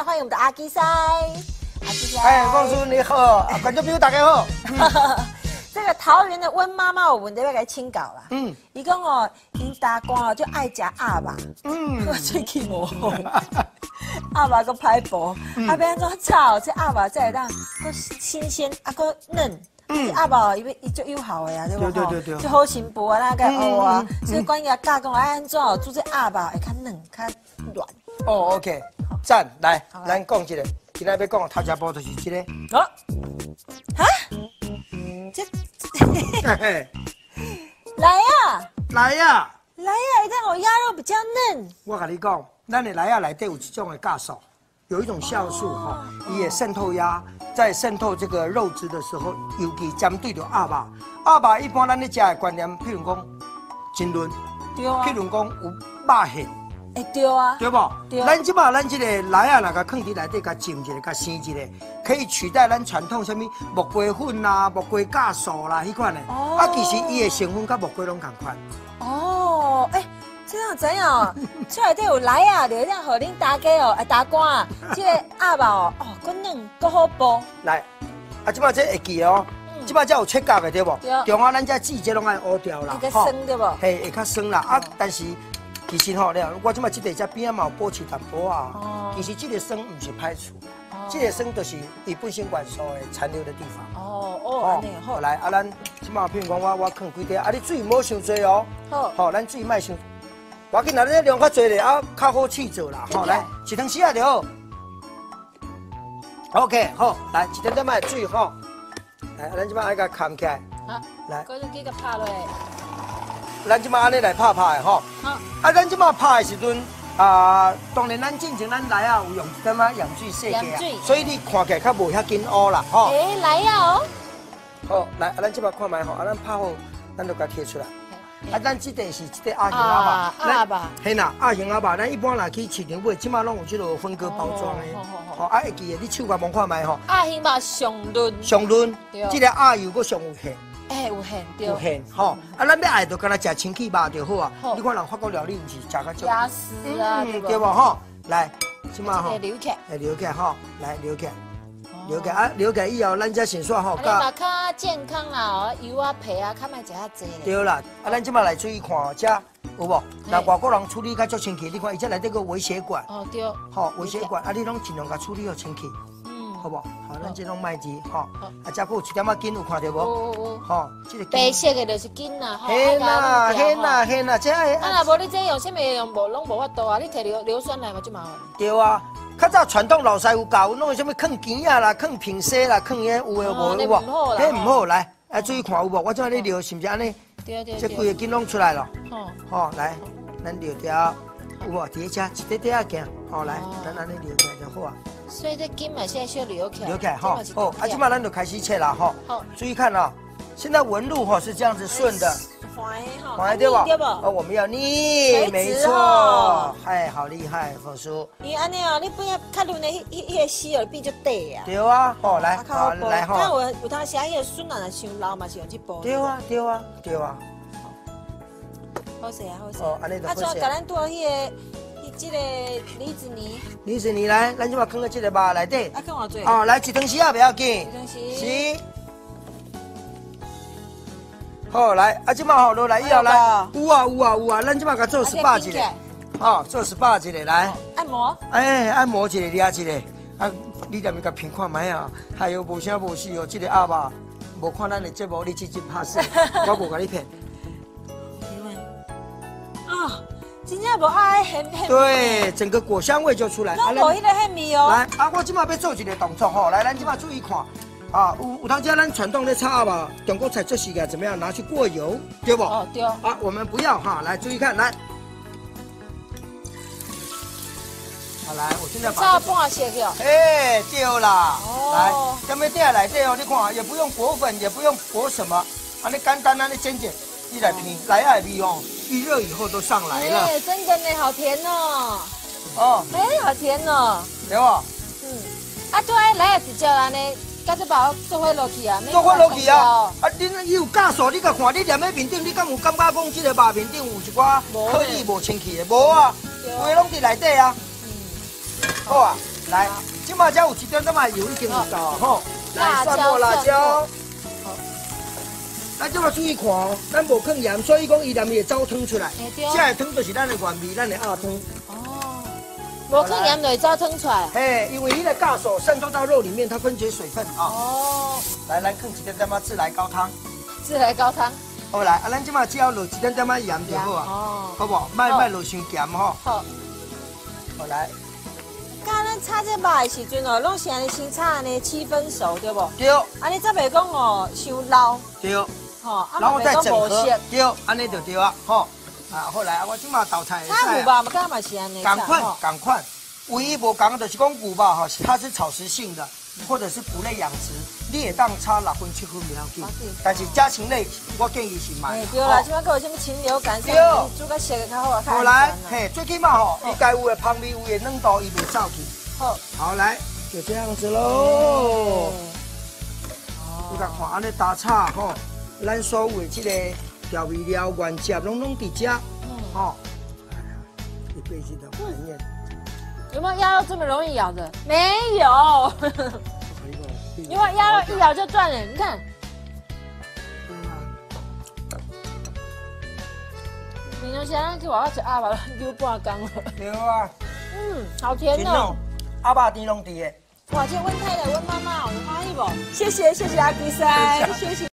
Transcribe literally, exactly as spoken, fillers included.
那欢迎我们的阿基塞，阿基塞。哎，光叔你好，观众朋友大家好。这个桃园的温妈妈，我们都要来清搞啦。嗯，伊讲哦，因大官哦就爱食鸭吧。嗯，我最起我。鸭肉个歹薄，啊变怎炒？这鸭肉再当，搁新鲜，啊搁嫩。 嗯，鸭肉伊要伊足有效的呀，对不？对对对，就好新薄啊，那个哦啊，所以管伊教讲哎，安怎哦做这鸭肉会较嫩、较软。哦 ，OK， 赞，来，咱讲一个，今仔要讲头家包就是这个。啊？哈？这？来呀！来呀！来呀！伊讲我鸭肉比较嫩。我跟你讲，咱的来呀内底有一种的酵素。 有一种酵素哈，也渗透鸭在渗透这个肉质的时候，尤其针对着鸭肉。鸭肉一般咱咧食的观念，譬如讲真嫩，对啊，譬如讲有肉馅，哎对啊，对不？对啊。咱即马咱这个来啊，那个放伫内底，甲浸一下，甲生一下，可以取代咱传统什么木瓜粉啦、木瓜酵素啦迄款的。哦。啊，其实伊的成分甲木瓜拢同款。哦，哎。 这样怎样？出来都有来啊！就这样，互恁大家哦，哎，大官啊，这个鸭肉哦，哦，够嫩，够好剥。来，啊，即摆这会记哦，即摆才有切角的对不？对。中啊，咱这籽这拢爱乌掉啦，吼。会较酸对不？嘿，会较酸啦。啊，但是其实吼，了我即摆即块只边啊嘛有保持淡薄啊。哦。其实这个酸唔是排除，这个酸就是伊本身元素的残留的地方。哦哦，安尼好。来，啊，咱即摆譬如讲我我放几滴，啊，你水唔好伤多哦。好。好，咱水莫伤。 我今仔日量较侪咧，啊，较好试做啦，吼，来一汤匙啊就好。OK， 好，来一点点仔水吼，来，咱即摆爱甲盖起来，来，嗰种几个拍落来。咱即摆安尼来拍拍的吼。好。啊，咱即摆拍的时阵，啊，当然咱进前咱来啊有用点仔盐水洗过啊，所以你看起来较无遐紧乌啦，吼。诶，来啊哦。好，来，啊，咱即摆看卖吼，啊，咱拍好，咱就甲摕出来。 啊，咱即块是即块鸭胸鸭肉，鸭肉，嘿啦，鸭胸鸭肉，咱一般来去市场买，即马拢有即落分割包装的，哦，啊会记的，你手甲摸看卖吼。鸭胸肉上嫩，上嫩，即个鸭油佫上有馅，哎，有馅，对，有馅，吼，啊，咱要爱就干那食清气肉就好啊。你看人法国料理毋是食较足，鸭丝啊，对无吼？来，即马吼，留起，哎，留起吼，来留起。 了解啊，了解以后，咱才先说吼。你嘛较健康啦，油啊皮啊，较莫食遐济。对啦，啊，咱即马来注意看哦，遮有无？那外国人处理较足清气，你看伊遮内底个微血管。哦，对。吼，微血管啊，你拢尽量甲处理好清气，嗯，好无？好，咱即拢卖治吼。啊，遮佫有一点仔筋有看到无？有有有。吼，即个白色个就是筋啦。嘿啦嘿啦嘿啦，遮个。啊，若无你这用啥物用无，拢无法度啊！你摕硫硫酸来嘛，足麻烦。对啊。 较早传统老师傅教，弄个什么藏钱啊啦、藏平西啦、藏遐有诶无有无？迄唔好来，啊注意看有无？我即摆咧料是毋是安尼？对对对。即几个筋拢出来咯。哦。吼，来，咱料条有无？伫遮一块块啊行。吼，来，咱安尼料起来就好啊。所以这筋嘛，现在需要料起来。料起来吼。好，啊，即摆咱就开始切啦吼。好。注意看啊，现在纹路吼是这样子顺的。环哈。环对吧？对吧？啊，我们要逆，没错。 好厉害，冯叔！伊安尼哦，你不要看路呢，迄迄迄个丝哦变就短啊。对啊，好来，好来哈。但有有当时啊，迄个笋啊若伤老嘛是用这包。对啊，对啊，对啊。好势啊，好势。哦，安尼就好势。啊，就甲咱做迄个，伊即个李子泥。李子泥来，咱就把放到即个肉内底。啊，放偌济？哦，来一汤匙也袂要紧。一汤匙。是。好来，啊，即马好落来以后来，有啊有啊有啊，咱即马甲做十八一个。 哦，做S P A一个来，按摩，哎，按摩一个，捏一个，啊，你踮咪甲评看卖啊？还有无啥无事哦，这个鸭肉，无看咱的节目，你直接拍死，我无甲你骗。啊，真正无爱很很。对，整个果香味就出来。那无迄个很味哦。来，啊，我即马要做一个动作吼，来，咱即马注意看，啊，有有当家咱传统咧炒鸭肉，中国菜做时间怎么样？拿去过油，对不？哦，对。啊，我们不要哈，来注意看，来。 来，我现在把这半卸掉。哎，掉啦！来，咱们底下来底哦，你看也不用裹粉，也不用裹什么，啊，你简单啊，你煎煎，一来皮来二皮哦，预热以后都上来了。哎，真的呢，好甜哦！哦，哎，好甜哦，对哦。嗯，啊，做爱来也直接安尼，干脆把我做伙落去啊，做伙落去啊！啊，你伊有酵素，你甲看，你粘喺面顶，你敢有感觉讲这个肉面顶有一寡颗粒无清气的？无啊，有诶，拢伫内底啊。 好啊，来，今嘛才有一点点嘛油已经有到吼，来蒜末辣椒。咱即嘛注意看哦，咱无放盐，所以讲伊内面会走汤出来。这个汤就是咱的原味，咱的鸭汤。哦，无放盐就会走汤出来。嘿，因为伊的酵素渗透到肉里面，它分解水分啊。哦。来来，放一点点嘛自来高汤。自来高汤。 好来，啊，咱即马只要落一点点仔盐就好啊，好不？莫莫落伤咸吼。好，好来。刚咱炒这肉的时阵哦，拢是安尼先炒安尼七分熟，对不？对。安尼则袂讲哦，伤老。对。吼，然后再整合。对，安尼就对啊，吼。啊，好来，啊，我即马倒菜。炒牛肉嘛，敢嘛是安尼。赶快，赶快！唯一无讲的就是讲牛肉吼，它是草食性的，或者是谷类养殖。 你会当炒六分七分袂要紧，但是家禽类我建议是买。对啦，即摆佫有啥物禽流感，对，煮较熟个较好啊，较安全啦。好来，嘿，最起码吼，伊该有诶香味，有诶软度，伊袂走去。好，好来，就这样子喽。你甲看安尼打炒吼，咱所有诶即个调味料原汁拢拢伫遮，吼。你背起头，有没有鸭肉这么容易咬的？没有。 因为鸭肉一咬就断了，你看。平常时咱去外口吃鸭肉，溜半缸了。对啊。嗯，好甜哦。鸭肉甜拢甜的。哇，这温太太、温妈妈，有欢喜不？谢谢，谢谢阿基师，谢谢